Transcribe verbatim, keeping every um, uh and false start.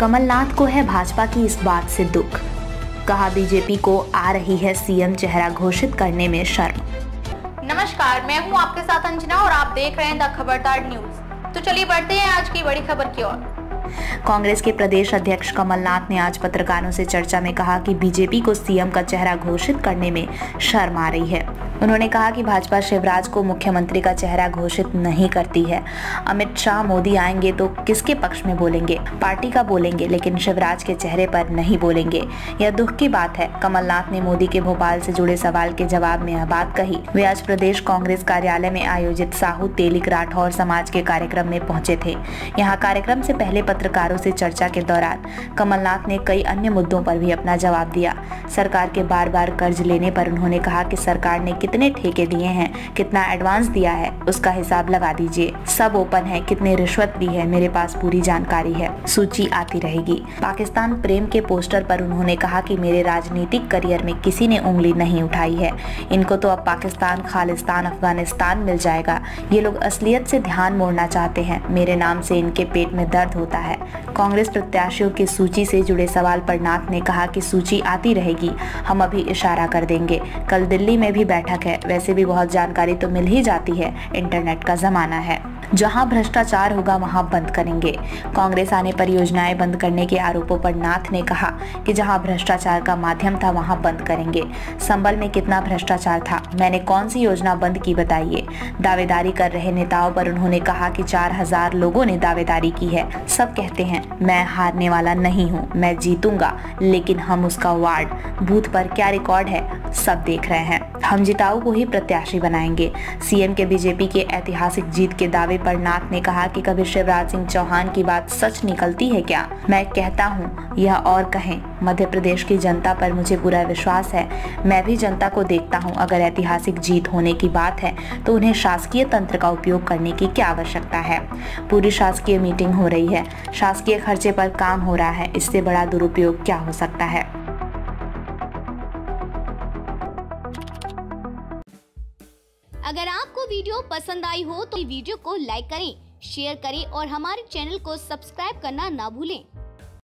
कमलनाथ को है भाजपा की इस बात से दुख। कहा, बीजेपी को आ रही है सीएम चेहरा घोषित करने में शर्म। नमस्कार, मैं हूं आपके साथ अंजना और आप देख रहे हैं द ख़बरदार न्यूज। तो चलिए बढ़ते हैं आज की बड़ी खबर की ओर। कांग्रेस के प्रदेश अध्यक्ष कमलनाथ ने आज पत्रकारों से चर्चा में कहा कि बीजेपी को सीएम का चेहरा घोषित करने में शर्म आ रही है। उन्होंने कहा कि भाजपा शिवराज को मुख्यमंत्री का चेहरा घोषित नहीं करती है। अमित शाह मोदी आएंगे तो किसके पक्ष में बोलेंगे, पार्टी का बोलेंगे, लेकिन शिवराज के चेहरे पर नहीं बोलेंगे। यह दुख की बात है। कमलनाथ ने मोदी के भोपाल से जुड़े सवाल के जवाब में यह बात कही। वे आज प्रदेश कांग्रेस कार्यालय में आयोजित साहू तेलिक राठौर समाज के कार्यक्रम में पहुंचे थे। यहाँ कार्यक्रम से पहले पत्रकारों से चर्चा के दौरान कमलनाथ ने कई अन्य मुद्दों पर भी अपना जवाब दिया। सरकार के बार बार कर्ज लेने पर उन्होंने कहा कि सरकार ने कितने ठेके दिए हैं, कितना एडवांस दिया है, उसका हिसाब लगा दीजिए, सब ओपन है, कितने रिश्वत दी है, मेरे पास पूरी जानकारी है, सूची आती रहेगी। पाकिस्तान प्रेम के पोस्टर पर उन्होंने कहा कि मेरे राजनीतिक करियर में किसी ने उंगली नहीं उठाई है, इनको तो अब पाकिस्तान, खालिस्तान, अफगानिस्तान मिल जाएगा। ये लोग असलियत से ध्यान मोड़ना चाहते हैं, मेरे नाम से इनके पेट में दर्द होता है। कांग्रेस प्रत्याशियों की सूची से जुड़े सवाल पर नाथ ने कहा कि सूची आती रहेगी, हम अभी इशारा कर देंगे। कल दिल्ली में भी बैठक है, वैसे भी बहुत जानकारी तो मिल ही जाती है, इंटरनेट का जमाना है, जहां भ्रष्टाचार होगा वहां बंद करेंगे। कांग्रेस आने पर योजनाएं बंद करने के आरोपों पर नाथ ने कहा कि जहां भ्रष्टाचार का माध्यम था वहां बंद करेंगे। संबल में कितना भ्रष्टाचार था, मैंने कौन सी योजना बंद की बताइए। दावेदारी कर रहे नेताओं पर उन्होंने कहा कि चार हजार लोगों ने दावेदारी की है, सब कहते हैं मैं हारने वाला नहीं हूँ, मैं जीतूंगा, लेकिन हम उसका वार्ड बूथ पर क्या रिकॉर्ड है सब देख रहे हैं, हम जिताऊ को ही प्रत्याशी बनाएंगे। सीएम के बीजेपी के ऐतिहासिक जीत के दावे पर नाथ ने कहा कि कभी शिवराज सिंह चौहान की बात सच निकलती है क्या, मैं कहता हूँ यह और कहें, मध्य प्रदेश की जनता पर मुझे पूरा विश्वास है, मैं भी जनता को देखता हूँ, अगर ऐतिहासिक जीत होने की बात है तो उन्हें शासकीय तंत्र का उपयोग करने की क्या आवश्यकता है। पूरी शासकीय मीटिंग हो रही है, शासकीय खर्चे पर काम हो रहा है, इससे बड़ा दुरुपयोग क्या हो सकता है। अगर आपको वीडियो पसंद आई हो तो वीडियो को लाइक करें, शेयर करें और हमारे चैनल को सब्सक्राइब करना ना भूलें।